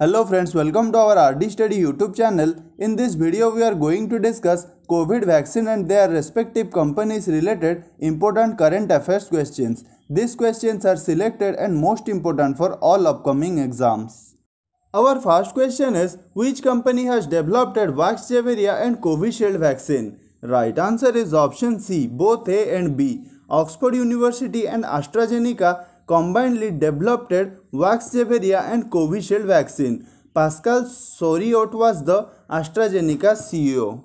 Hello friends, welcome to our RD Study YouTube channel. In this video we are going to discuss COVID vaccine and their respective companies related important current affairs questions. These questions are selected and most important for all upcoming exams. Our first question is, which company has developed Vaxzevria and Covishield vaccine? Right answer is option C, both A and B. Oxford University and AstraZeneca combinedly developed Vaxzevria and Covishield vaccine. Pascal Soriot was the AstraZeneca CEO.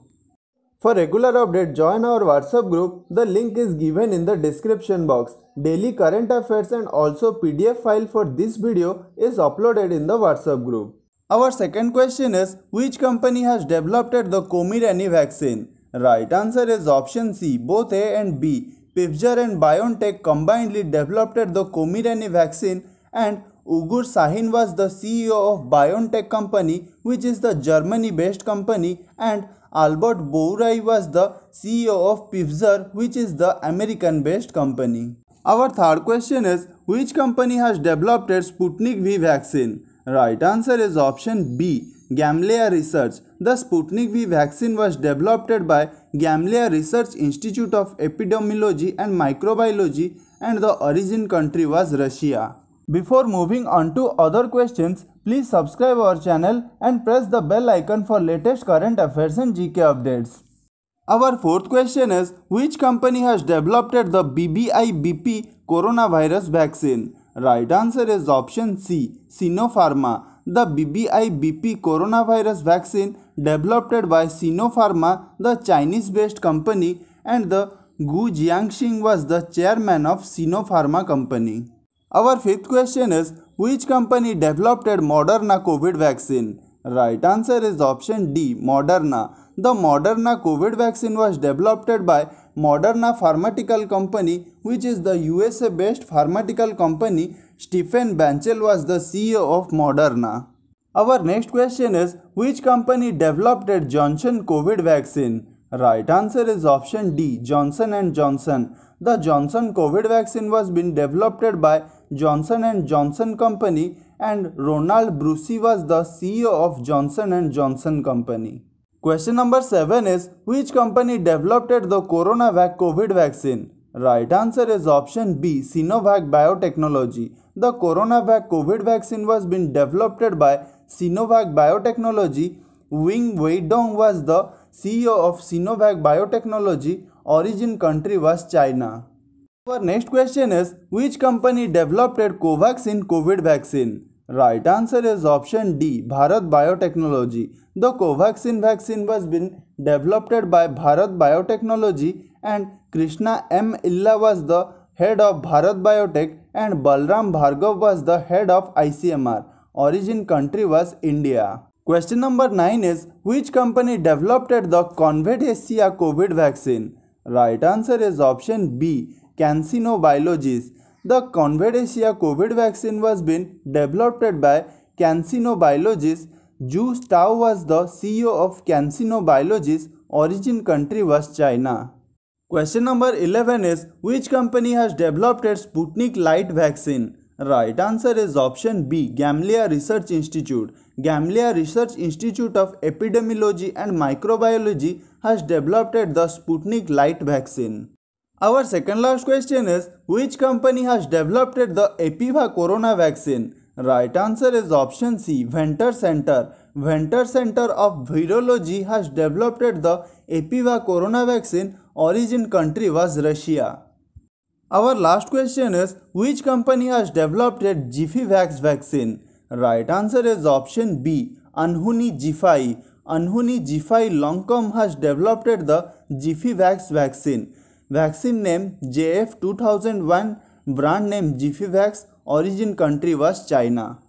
For regular update, join our WhatsApp group. The link is given in the description box. Daily current affairs and also PDF file for this video is uploaded in the WhatsApp group. Our second question is, which company has developed the Comirnaty vaccine? Right answer is option C, both A and B. Pfizer and BioNTech combinedly developed the Comirnaty vaccine, and Ugur Sahin was the CEO of BioNTech company, which is the Germany-based company, and Albert Bourai was the CEO of Pfizer, which is the American-based company. Our third question is, which company has developed Sputnik V vaccine? Right answer is option B, Gamaleya Research. The Sputnik V vaccine was developed by Gamaleya Research Institute of Epidemiology and Microbiology, and the origin country was Russia. Before moving on to other questions, please subscribe our channel and press the bell icon for latest current affairs and GK updates. Our fourth question is, which company has developed the BBIBP coronavirus vaccine? Right answer is option C, Sinopharma. The BBIBP coronavirus vaccine developed by Sinopharma, the Chinese-based company, and the Gu Jiangxing was the chairman of Sinopharma company. Our fifth question is, which company developed Moderna COVID vaccine? Right answer is option D, Moderna. The Moderna COVID vaccine was developed by Moderna Pharmaceutical Company, which is the USA-based pharmaceutical company. Stephen Bancel was the CEO of Moderna. Our next question is, which company developed Johnson COVID vaccine? Right answer is option D, Johnson & Johnson. The Johnson COVID vaccine was being developed by Johnson & Johnson Company, and Ronald Brucie was the CEO of Johnson & Johnson Company. Question number 7 is, which company developed the CoronaVac COVID vaccine? Right answer is option B, Sinovac Biotechnology. The CoronaVac COVID vaccine was being developed by Sinovac Biotechnology. Wing Weidong was the CEO of Sinovac Biotechnology. Origin country was China. Our next question is, which company developed Covaxin COVID vaccine? Right answer is option D, Bharat Biotechnology. The Covaxin vaccine was being developed by Bharat Biotechnology, and Krishna M. Illa was the head of Bharat Biotech, and Balram Bhargav was the head of ICMR. Origin country was India. Question number 9 is, which company developed the Convedesia COVID vaccine? Right answer is option B, CanSino Biologics. The Convedesia COVID vaccine was being developed by CanSino Biologics. Zhu Tao was the CEO of CanSino Biologics. Origin country was China. Question number 11 is, which company has developed Sputnik Light vaccine? Right answer is option B, Gamaleya Research Institute. Gamaleya Research Institute of Epidemiology and Microbiology has developed the Sputnik Light vaccine. Our second last question is, which company has developed the Epiva Corona vaccine? Right answer is option C, Venter Center. Venter Center of Virology has developed the Epiva Corona vaccine. Origin country was Russia. Our last question is, which company has developed GFIVAX vaccine? Right answer is option B, Anhuni Jiphai. Anhuni Jiphai Longcom has developed the GFIVAX vaccine. Vaccine name JF2001, brand name GFIVAX, origin country was China.